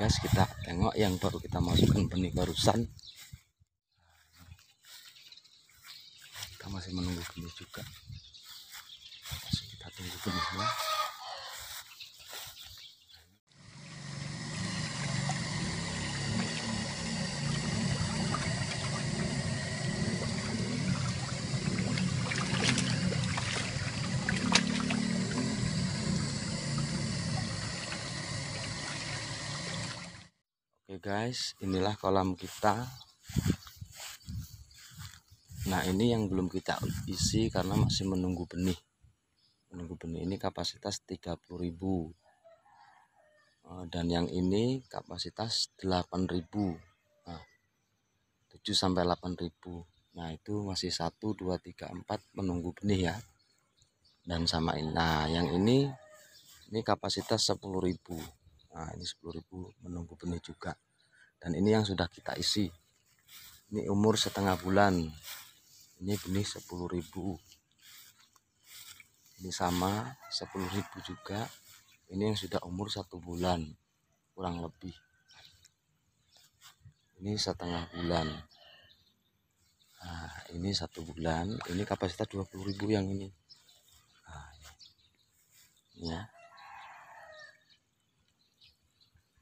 guys, kita tengok yang baru kita masukkan benih barusan. Kita masih menunggu benih juga, masih kita tunggu benihnya. Guys, inilah kolam kita. Nah, ini yang belum kita isi karena masih menunggu benih. Menunggu benih ini kapasitas 30.000. Dan yang ini kapasitas 8.000. Nah, 7 sampai 8.000. Nah, itu masih 1 2 3 4 menunggu benih ya. Dan sama ini. Nah, yang ini kapasitas 10.000. Nah, ini 10.000 menunggu benih juga. Dan ini yang sudah kita isi, ini umur setengah bulan, ini benih 10.000, ini sama 10.000 juga, ini yang sudah umur 1 bulan kurang lebih, ini setengah bulan. Nah, ini 1 bulan, ini kapasitas 20.000 yang ini. Nah, ya.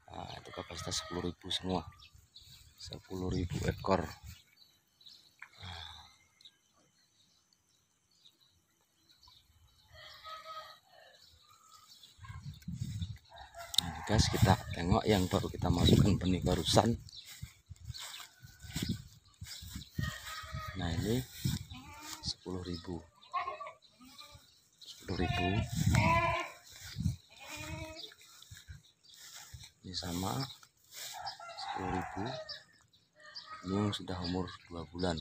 Nah, itu kapasitas 10.000 semua, 10.000 ekor. Nah, guys, kita tengok yang baru kita masukkan benih barusan. Nah, ini 10.000. Ini sama 10.000, ini yang sudah umur 2 bulan,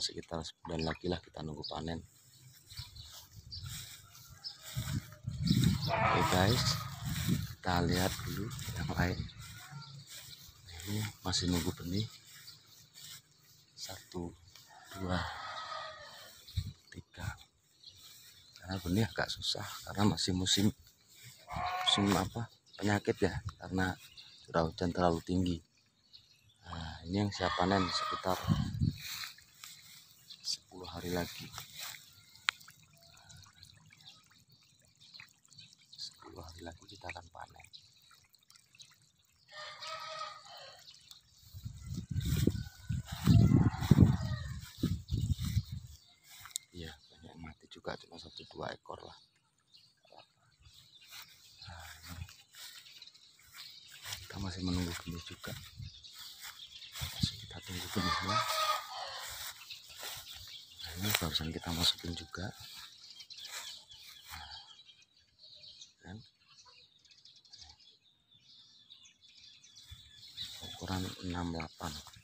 sekitar sebulan lagi lah kita nunggu panen. Oke guys, kita lihat dulu yang lain. Ini masih nunggu benih. 1 2 3, karena benih agak susah karena masih musim apa, penyakit ya, karena curah hujan terlalu tinggi. Nah, ini yang siap panen sekitar 10 hari lagi. 10 hari lagi kita akan panen. Iya, banyak mati juga, cuma 1-2 ekor lah. Masih menunggu benih juga, masih kita tunggu benihnya. Nah, ini barusan kita masukin juga. Nah, kan? Ukuran 68.